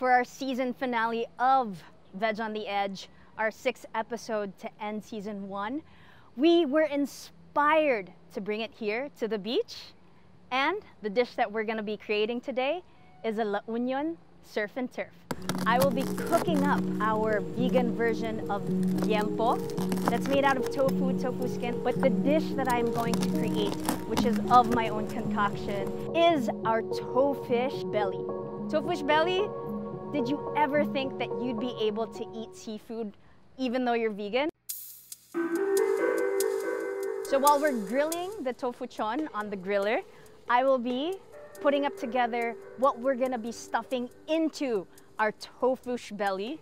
for our season finale of Veg on the Edge, our 6th episode to end season 1. We were inspired to bring it here to the beach, and the dish that we're going to be creating today is a La Union Surf and Turf. I will be cooking up our vegan version of Liempo that's made out of tofu skin, but the dish that I'm going to create, which is of my own concoction, is our Tofish Belly. Tofish Belly, did you ever think that you'd be able to eat seafood even though you're vegan? So while we're grilling the Tofuchon on the griller, I will be putting up together what we're gonna be stuffing into our Tofish Belly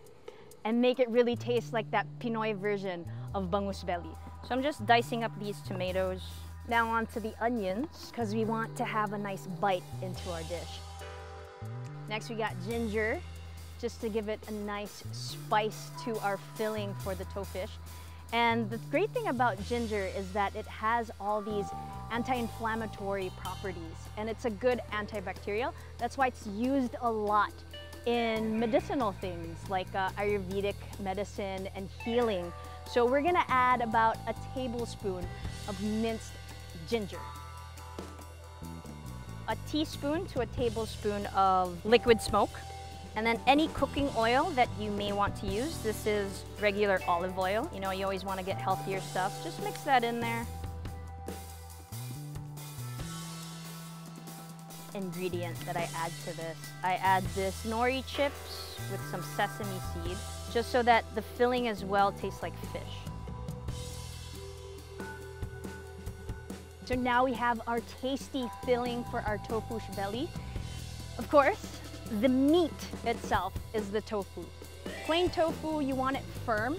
and make it really taste like that Pinoy version of bangus belly. So I'm just dicing up these tomatoes. Now onto the onions, because we want to have a nice bite into our dish. Next we got ginger, just to give it a nice spice to our filling for the Tofish. And the great thing about ginger is that it has all these anti-inflammatory properties, and it's a good antibacterial. That's why it's used a lot in medicinal things like Ayurvedic medicine and healing. So we're gonna add about a tablespoon of minced ginger, a teaspoon to a tablespoon of liquid smoke, and then any cooking oil that you may want to use. This is regular olive oil. You know, you always want to get healthier stuff. Just mix that in there. Ingredient that I add to this. I add this nori chips with some sesame seed, just so that the filling as well tastes like fish. So now we have our tasty filling for our Tofish Belly. Of course, the meat itself is the tofu. Plain tofu, you want it firm,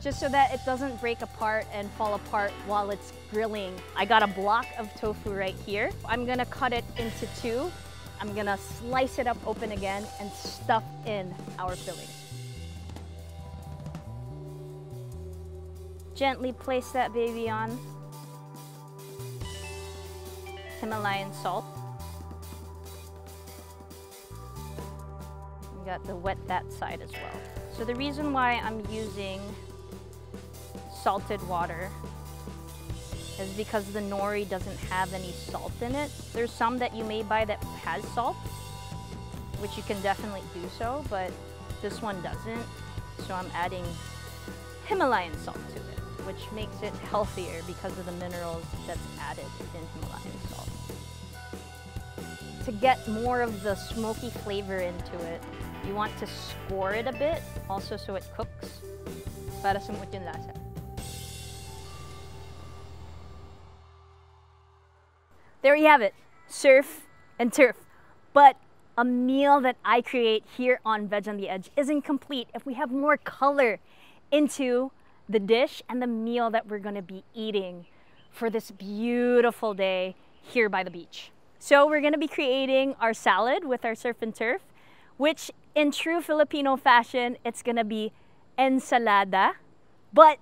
just so that it doesn't break apart and fall apart while it's grilling. I got a block of tofu right here. I'm gonna cut it into two. I'm gonna slice it up open again and stuff in our filling. Gently place that baby on. Himalayan salt. We got to wet that side as well. So the reason why I'm using salted water is because the nori doesn't have any salt in it. There's some that you may buy that has salt, which you can definitely do so, but this one doesn't. So I'm adding Himalayan salt to it, which makes it healthier because of the minerals that's added in Himalayan salt. To get more of the smoky flavor into it, you want to score it a bit, also so it cooks. Para sumutin lasa. There you have it, surf and turf. But a meal that I create here on Veg on the Edge isn't complete if we have more color into the dish and the meal that we're gonna be eating for this beautiful day here by the beach. So we're gonna be creating our salad with our surf and turf, which in true Filipino fashion, it's gonna be ensalada, but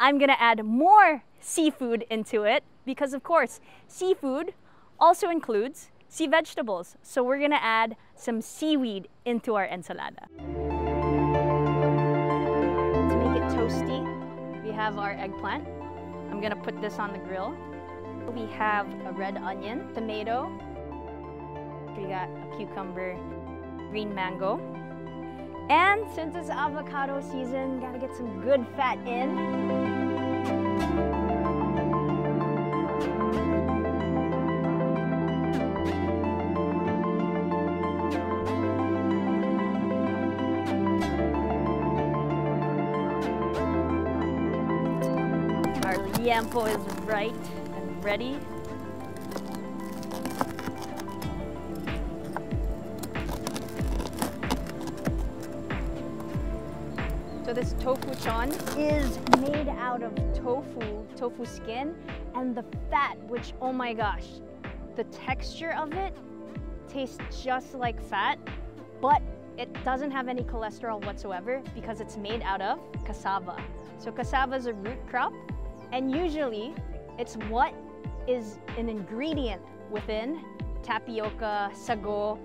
I'm gonna add more seafood into it because of course, seafood also includes sea vegetables. So we're gonna add some seaweed into our ensalada. To make it toasty, we have our eggplant. I'm gonna put this on the grill. We have a red onion, tomato. We got a cucumber, green mango. And since it's avocado season, gotta get some good fat in. Our Liempo is right and ready. So this tofuchon is made out of tofu skin, and the fat, which, oh my gosh, the texture of it tastes just like fat, but it doesn't have any cholesterol whatsoever because it's made out of cassava. So cassava is a root crop, and usually it's what is an ingredient within tapioca, sago,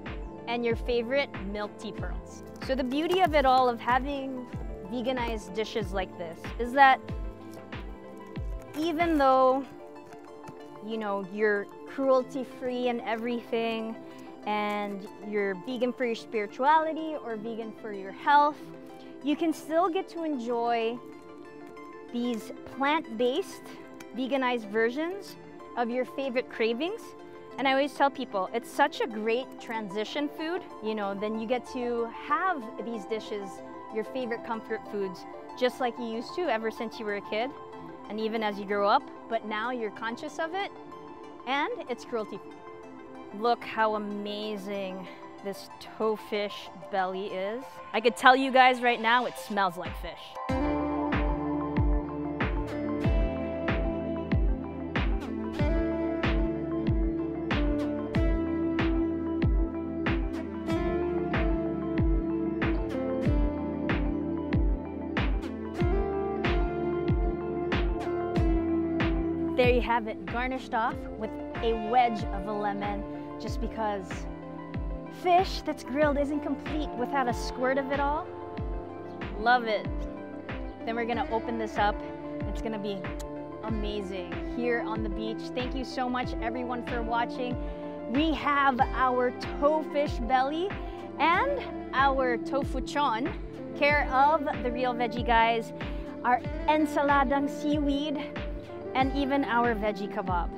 and your favorite milk tea pearls. So the beauty of it all, of having veganized dishes like this, is that even though, you know, you're cruelty-free and everything, and you're vegan for your spirituality or vegan for your health, you can still get to enjoy these plant-based, veganized versions of your favorite cravings. And I always tell people, it's such a great transition food. You know, then you get to have these dishes, your favorite comfort foods, just like you used to ever since you were a kid, and even as you grow up, but now you're conscious of it, and it's cruelty-free. Look how amazing this tofish belly is. I could tell you guys right now, it smells like fish. There you have it, garnished off with a wedge of a lemon, just because fish that's grilled isn't complete without a squirt of it all. Love it. Then we're gonna open this up. It's gonna be amazing here on the beach. Thank you so much everyone for watching. We have our tofish belly and our tofuchon, care of the Real Veggie Guys, our ensaladang seaweed, and even our veggie kebab.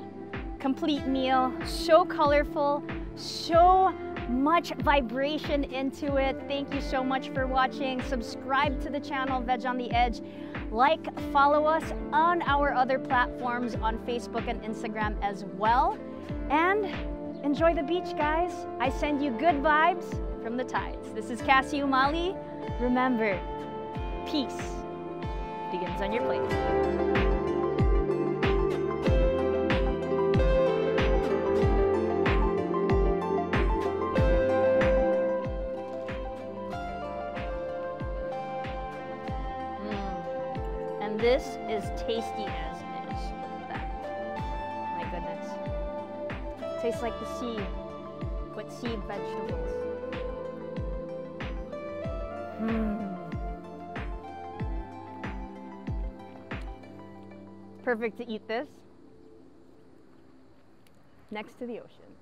Complete meal, so colorful, so much vibration into it. Thank you so much for watching. Subscribe to the channel, Veg on the Edge. Like, follow us on our other platforms on Facebook and Instagram as well. And enjoy the beach, guys. I send you good vibes from the tides. This is Cassie Umali. Remember, peace begins on your plate. This is tasty as it is. Look at that. My goodness. Tastes like the sea, with sea vegetables. Perfect to eat this next to the ocean.